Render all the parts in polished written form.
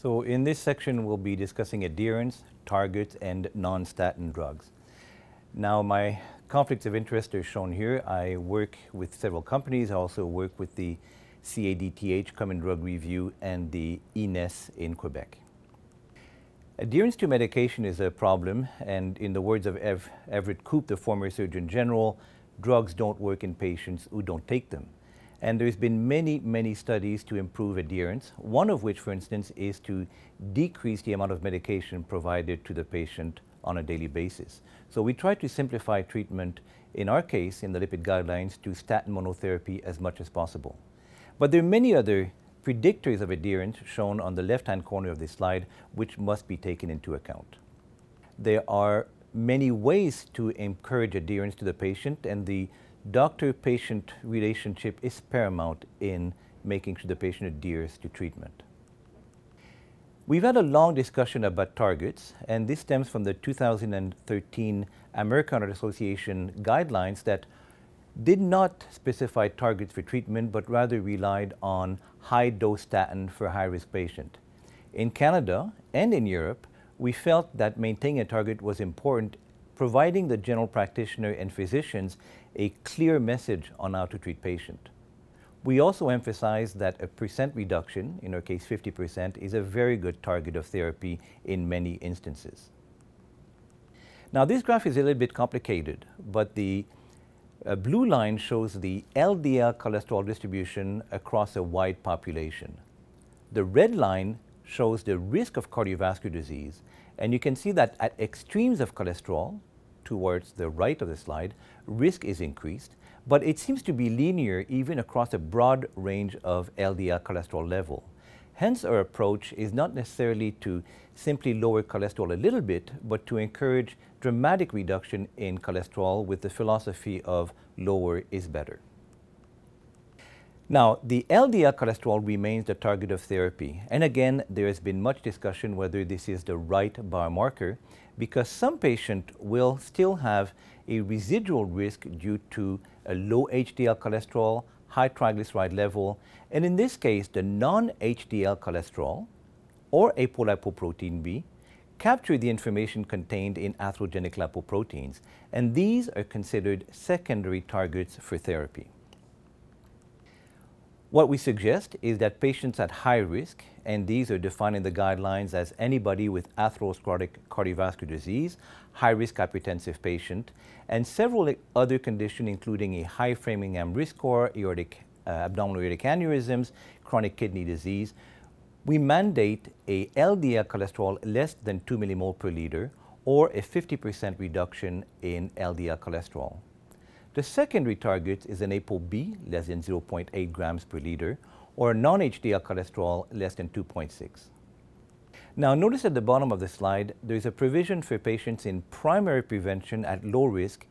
So in this section, we'll be discussing adherence, targets, and non-statin drugs. Now, my conflicts of interest are shown here. I work with several companies. I also work with the CADTH, Common Drug Review, and the ENES in Quebec. Adherence to medication is a problem, and in the words of Ev Everett Koop, the former Surgeon General, drugs don't work in patients who don't take them. And there's been many studies to improve adherence, one of which, for instance, is to decrease the amount of medication provided to the patient on a daily basis. So we try to simplify treatment, in our case, in the lipid guidelines, to statin monotherapy as much as possible. But there are many other predictors of adherence shown on the left-hand corner of this slide, which must be taken into account. There are many ways to encourage adherence to the patient, and the doctor-patient relationship is paramount in making sure the patient adheres to treatment. We've had a long discussion about targets, and this stems from the 2013 American Heart Association guidelines that did not specify targets for treatment, but rather relied on high-dose statin for high-risk patients. In Canada and in Europe, we felt that maintaining a target was important, providing the general practitioner and physicians a clear message on how to treat patients. We also emphasized that a percent reduction, in our case 50%, is a very good target of therapy in many instances. Now, this graph is a little bit complicated, but the blue line shows the LDL cholesterol distribution across a wide population. The red line shows the risk of cardiovascular disease, and you can see that at extremes of cholesterol, towards the right of the slide, risk is increased, but it seems to be linear even across a broad range of LDL cholesterol level. Hence, our approach is not necessarily to simply lower cholesterol a little bit, but to encourage dramatic reduction in cholesterol with the philosophy of lower is better. Now, the LDL cholesterol remains the target of therapy. And again, there has been much discussion whether this is the right biomarker, because some patients will still have a residual risk due to a low HDL cholesterol, high triglyceride level, and in this case, the non-HDL cholesterol or apolipoprotein B capture the information contained in atherogenic lipoproteins, and these are considered secondary targets for therapy. What we suggest is that patients at high risk, and these are defined in the guidelines as anybody with atherosclerotic cardiovascular disease, high-risk hypertensive patient, and several other conditions including a high Framingham risk score, abdominal aortic aneurysms, chronic kidney disease, we mandate a LDL cholesterol less than 2 millimole per liter or a 50% reduction in LDL cholesterol. The secondary target is an ApoB less than 0.8 grams per liter or non-HDL cholesterol less than 2.6. Now, notice at the bottom of the slide, there is a provision for patients in primary prevention at low risk.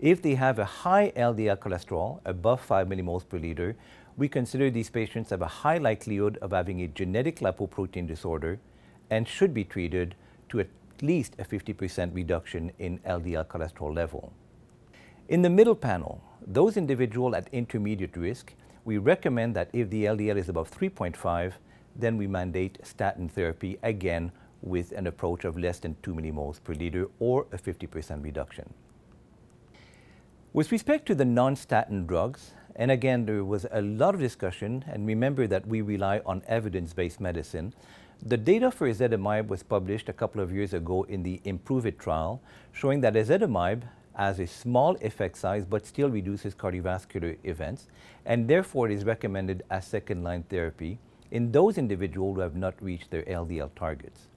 If they have a high LDL cholesterol above 5 millimoles per liter, we consider these patients have a high likelihood of having a genetic lipoprotein disorder and should be treated to at least a 50% reduction in LDL cholesterol level. In the middle panel, those individuals at intermediate risk, we recommend that if the LDL is above 3.5, then we mandate statin therapy, again with an approach of less than 2 millimoles per liter or a 50% reduction. With respect to the non-statin drugs, and again, there was a lot of discussion, and remember that we rely on evidence-based medicine. The data for ezetimibe was published a couple of years ago in the IMPROVE-IT trial, showing that ezetimibe has a small effect size but still reduces cardiovascular events, and therefore it is recommended as second-line therapy in those individuals who have not reached their LDL targets.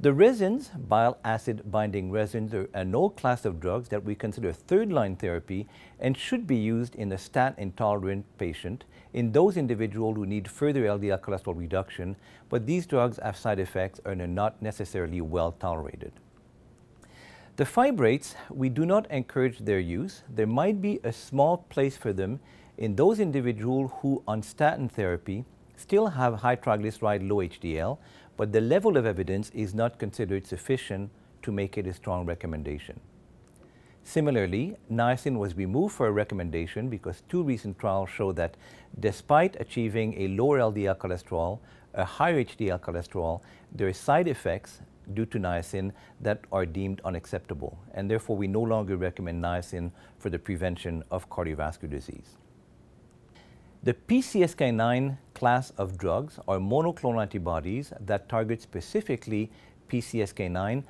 The resins, bile acid binding resins, are an old class of drugs that we consider third-line therapy and should be used in a statin-intolerant patient, in those individuals who need further LDL cholesterol reduction, but these drugs have side effects and are not necessarily well tolerated. The fibrates, we do not encourage their use. There might be a small place for them in those individuals who, on statin therapy, still have high triglyceride, low HDL, but the level of evidence is not considered sufficient to make it a strong recommendation. Similarly, niacin was removed for a recommendation because two recent trials show that despite achieving a lower LDL cholesterol, higher HDL cholesterol, there are side effects due to niacin that are deemed unacceptable, and therefore we no longer recommend niacin for the prevention of cardiovascular disease. The PCSK9 class of drugs are monoclonal antibodies that target specifically PCSK9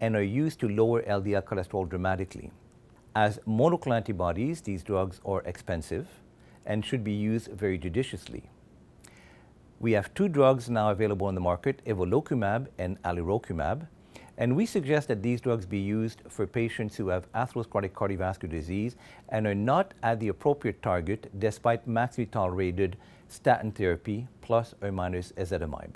and are used to lower LDL cholesterol dramatically. As monoclonal antibodies, these drugs are expensive and should be used very judiciously. We have two drugs now available on the market, Evolocumab and Alirocumab, and we suggest that these drugs be used for patients who have atherosclerotic cardiovascular disease and are not at the appropriate target despite maximally tolerated statin therapy plus or minus ezetimibe.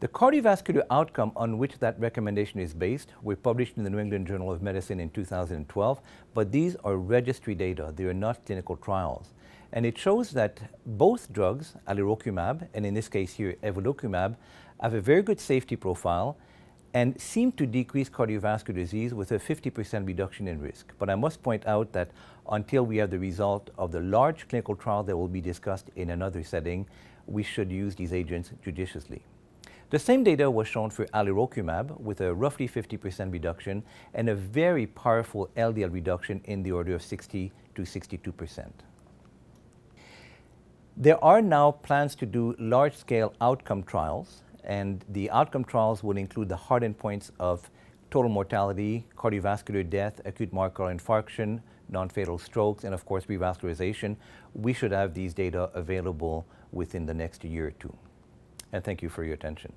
The cardiovascular outcome on which that recommendation is based were published in the New England Journal of Medicine in 2012, but these are registry data, they are not clinical trials. And it shows that both drugs, alirocumab, and in this case here, evolocumab, have a very good safety profile and seem to decrease cardiovascular disease with a 50% reduction in risk. But I must point out that until we have the result of the large clinical trial that will be discussed in another setting, we should use these agents judiciously. The same data was shown for alirocumab with a roughly 50% reduction and a very powerful LDL reduction in the order of 60 to 62%. There are now plans to do large-scale outcome trials, and the outcome trials will include the hard endpoints of total mortality, cardiovascular death, acute myocardial infarction, non-fatal strokes, and of course revascularization. We should have these data available within the next year or two. And thank you for your attention.